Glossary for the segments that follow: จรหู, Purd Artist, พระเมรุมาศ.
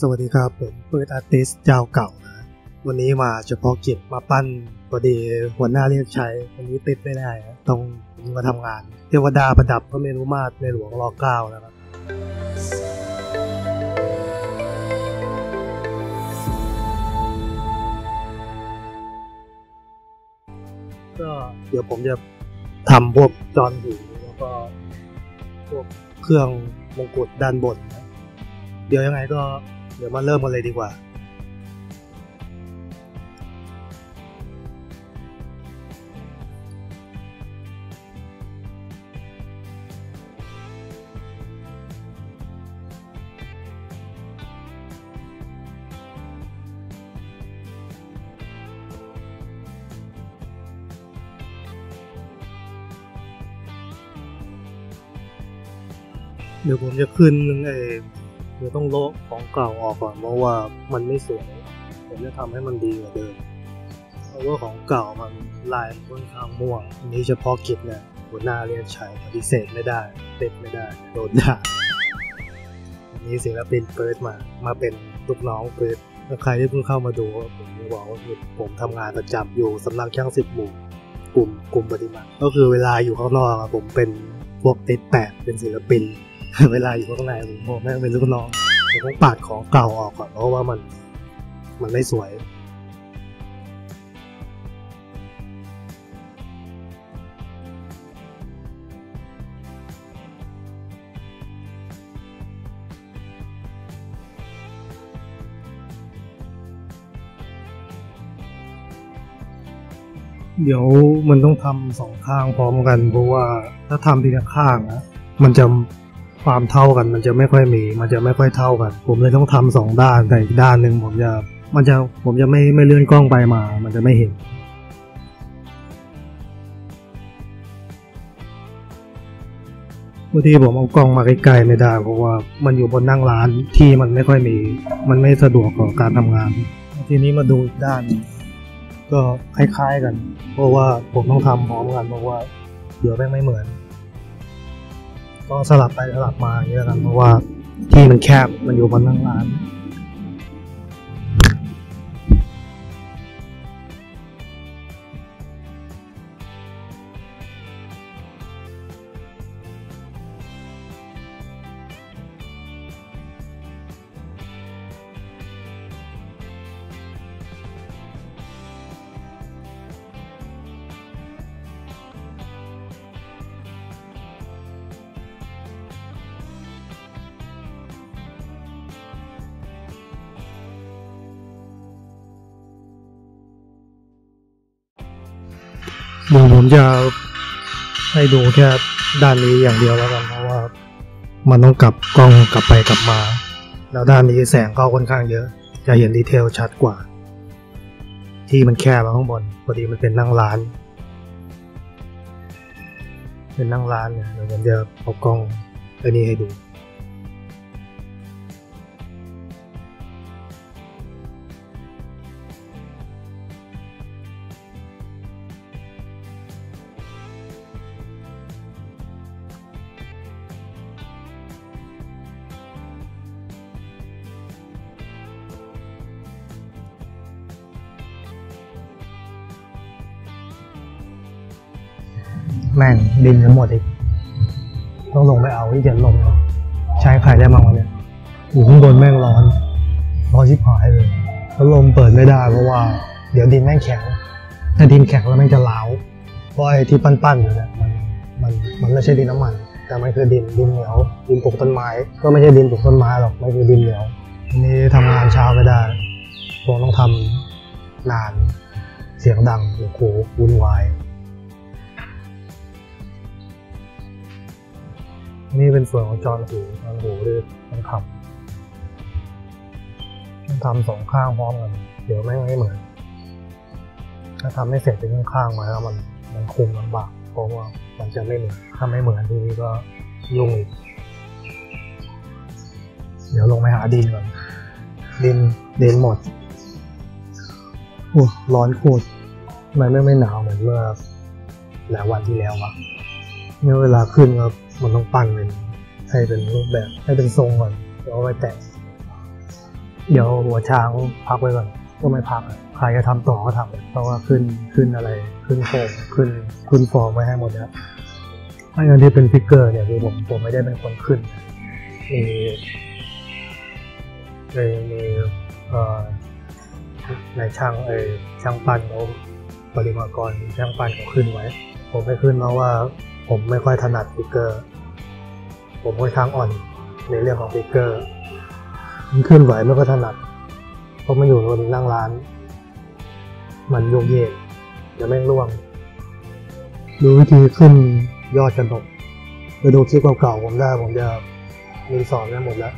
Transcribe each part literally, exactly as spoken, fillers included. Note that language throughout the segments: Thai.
สวัสดีครับผมปื๊ดอาร์ติสต์เจ้าเก่านะวันนี้มาเฉพาะกิจมาปั้นพอดีหัวหน้าเรียกใช้วันนี้ติดไม่ได้ต้องมาทำงานเทวดาประดับพระเมรุมาตรในหลวงรอเก้านะครับก็เดี๋ยวผมจะทำพวกจอนหูแล้วก็พวกเครื่องมงกุฎด้านบนนะเดี๋ยวยังไงก็เดี๋ยวมาเริ่มกันเลยดีกว่าเดี๋ยวผมจะขึ้นไอ้เดี๋ยวต้องโละของเก่าออกก่อนเพราะว่ามันไม่สวยผมจะทำให้มันดีกว่าเดิมเพราะว่าของเก่ามันลายค่อนข้างม่วงอันนี้เฉพาะกิจเนี่ยหัวหน้าเรียกใช้ปฏิเสธไม่ได้เต็มไม่ได้โดนด่าอันนี้ศิลปินเปิดมามาเป็นลูกน้องเปิดถ้าใครที่เพิ่งเข้ามาดูผมจะบอกว่าผมทำงานประจำอยู่สำนักช่างสิบหมู่กลุ่มกลุ่มปฏิมาก็คือเวลาอยู่ข้างนอกผมเป็นพวกติดแปดเป็นศิลปินเวลาอยู่ข้างในผมบอกแม่เป็นลูกน้องผมต้องปาดของเก่าออกก่อนเพราะว่ามันมันไม่สวยเดี๋ยวมันต้องทำสองข้างพร้อมกันเพราะว่าถ้าทำทีละข้างนะมันจะความเท่ากันมันจะไม่ค่อยมีมันจะไม่ค่อยเท่ากันผมเลยต้องทำสองด้านแต่อีกด้านหนึ่งผมจะมันจะผมจะไม่ไม่เลื่อนกล้องไปมามันจะไม่เห็นบางทีผมเอากล้องมาใกล้ๆไม่ได้เพราะว่ามันอยู่บนนั่งร้านที่มันไม่ค่อยมีมันไม่สะดวกกับการทำงานทีนี้มาดูอีกด้านก็คล้ายๆกันเพราะว่าผมต้องทำพร้อมกันเพราะว่าเดี๋ยวแม่งไม่เหมือนก็สลับไปสลับมาอย่างนี้แล้วกันเพราะว่าที่มันแคบมันอยู่บนนั่งร้านผมจะให้ดูแค่ด้านนี้อย่างเดียวแล้วกันเพราะว่ามันต้องกลับกล้องกลับไปกลับมาแล้วด้านนี้แสงก็ค่อนข้างเยอะจะเห็นดีเทลชัดกว่าที่มันแคบมาข้างบนพอดีมันเป็นนั่งร้านเป็นนั่งร้านเนี่ยเดี๋ยวผมจะเอากล้องอันนี้ให้ดูแม่งดินหมดอีกต้องลงไปเอาที่เย็นลงใช้ไข่ได้มากกว่านี้อยู่ข้างบนแม่งร้อนร้อนชิบหายเลยแล้วลมเปิดไม่ได้เพราะว่าเดี๋ยวดินแม่งแข็งถ้าดินแข็งแล้วแม่งจะเหลาเพราะไอ้ที่ปั้นๆอยู่เนี่ยมันมันมันไม่ใช่ดินน้ำมันแต่มันคือดินดินเหนียวดินปลูกต้นไม้ก็ไม่ใช่ดินปลูกต้นไม้หรอกมันคือดินเหนียวอันนี้ทำงานเช้าไม่ได้ผมต้องทำนานเสียงดังหรือโขวุ่นวายนี่เป็นส่วนของจอนหูจอนหูเลยต้องทำต้องทำสองข้างพร้อมกันเดี๋ยวไม่ไม่เหมือนถ้าทำไม่เสร็จเป็นข้างๆมาแล้วมันมันคุมลำบากเพราะว่ามันจะไม่เหมือนถ้าไม่เหมือนทีนี้ก็ยุ่งอีกเดี๋ยวลงไปหาดินก่อนดินดินหมดโอ้ร้อนโคตรไม่ไม่ไม่หนาวเหมือนเมื่อหลายวันที่แล้ววะเนี่ยเวลาขึ้นก็มันต้องปั้นเป็นให้เป็นรูปแบบให้เป็นทรงก่อนแล้วไปแตะ เดี๋ยวหัวช้างพักไว้ก่อนก็ไม่พักใครจะทำต่อก็ทำเพราะว่าขึ้นขึ้นอะไรขึ้นโฟมขึ้นขึ้นฟองไว้ให้หมดแล้วไอ้เงินที่เป็นพิกเกอร์เนี่ยคือผมผมไม่ได้เป็นคนขึ้นมีมีในช่างเออช่างปั้นเขาปริมากรช่างปั้นเขาขึ้นไว้ผมไม่ขึ้นเพราะว่าผมไม่ค่อยถนัดพิกเกอร์ผมค่อนข้างอ่อนในเรื่องของพิกเกอร์ขึ้นไหวไม่ค่อยถนัดเพราะมันอยู่บนนั่งร้านมันโยกเยกจะแม่งร่วงดูวิธีขึ้นยอดกระหนกไปดูคลิปเก่าๆผมได้ผมจะมีสอนได้หมดแล้ว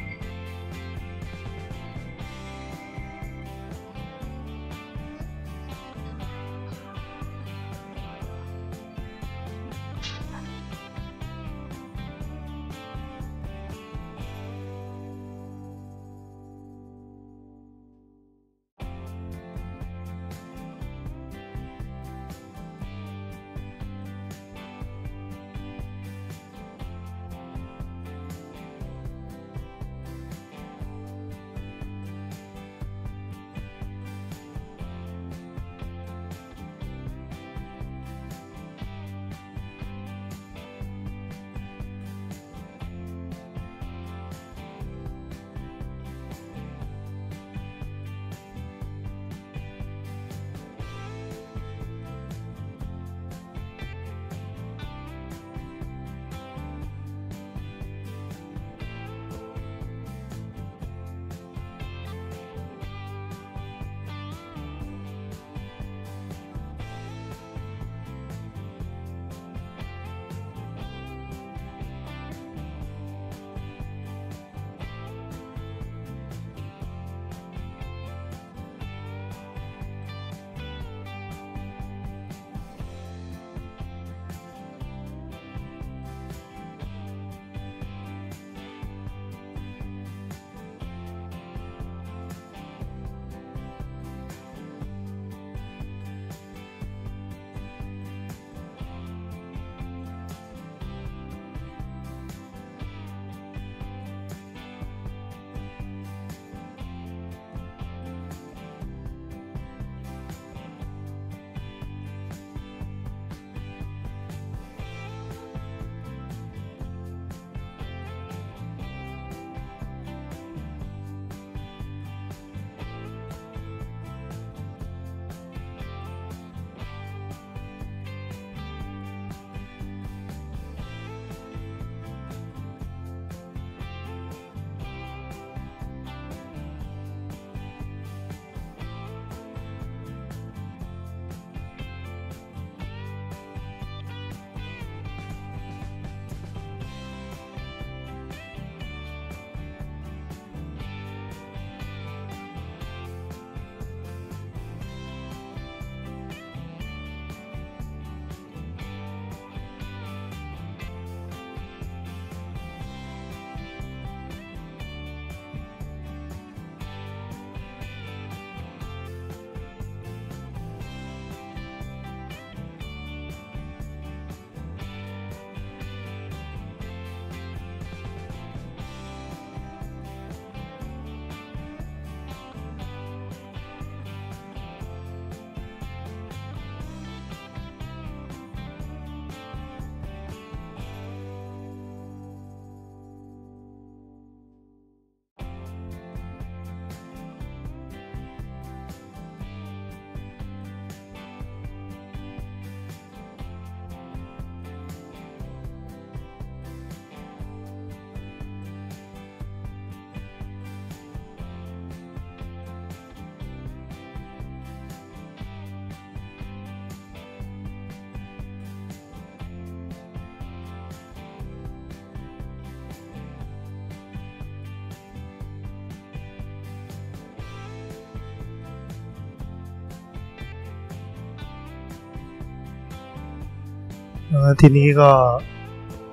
ทีนี้ก็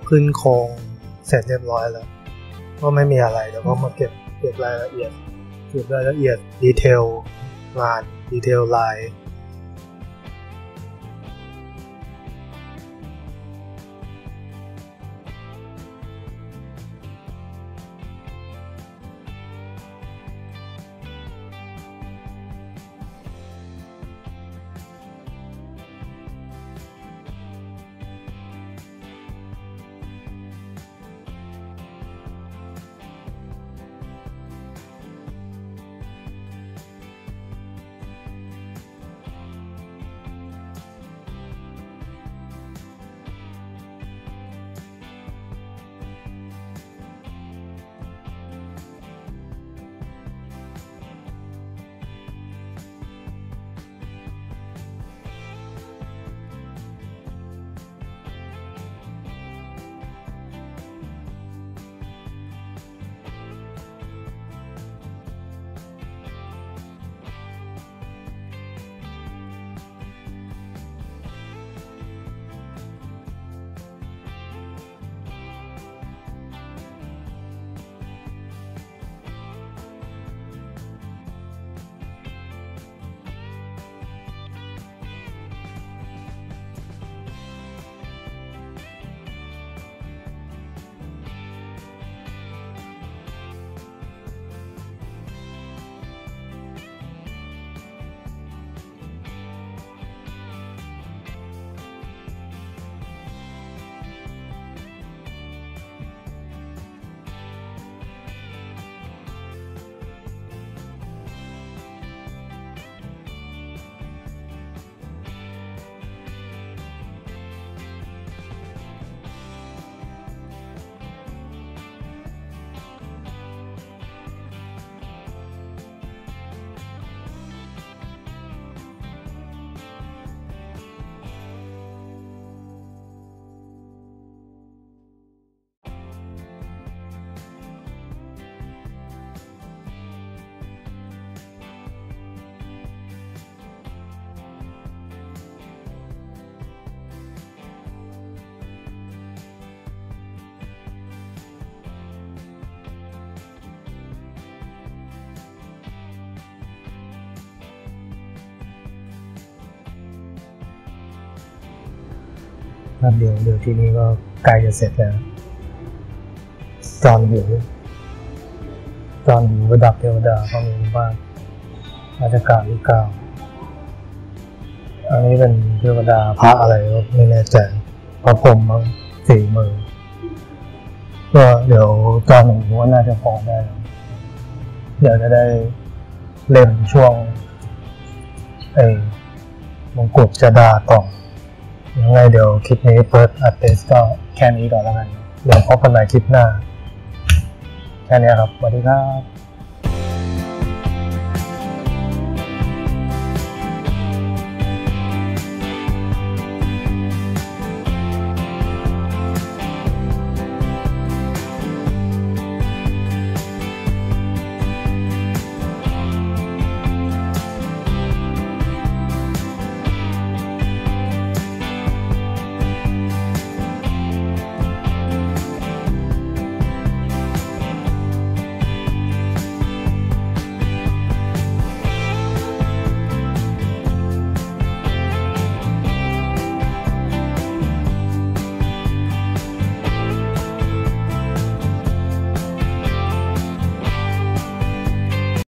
ขึ้นโครงเสร็จเรียบร้อยแล้วก็ไม่มีอะไรเดี๋ยวก็มาเก็บเก็บรายละเอียดเก็บรายละเอียดดีเทลงานดีเทลลาย ครับเดี๋ยวเดี๋ยวที่นี้ก็ใกล้จะเสร็จแล้วจอนหิวจอนหิวระดับเทวดาเขามีว่าราชการที่เก้าอันนี้เป็นเทวดาพระอะไรก็ไม่แน่ใจพระพรหมมั้งสี่มือก็เดี๋ยวจอนหิวว่าน่าจะพอได้เดี๋ยวจะได้เล่นช่วงไอ้มงกุฎจะดาต่อยังไงเดี๋ยวคลิปนี้เปิดอัดเทสก็แค่นี้ก่อนแล้วกันเดี๋ยวพบกันใหม่คลิปหน้าแค่นี้ครับสวัสดีครับ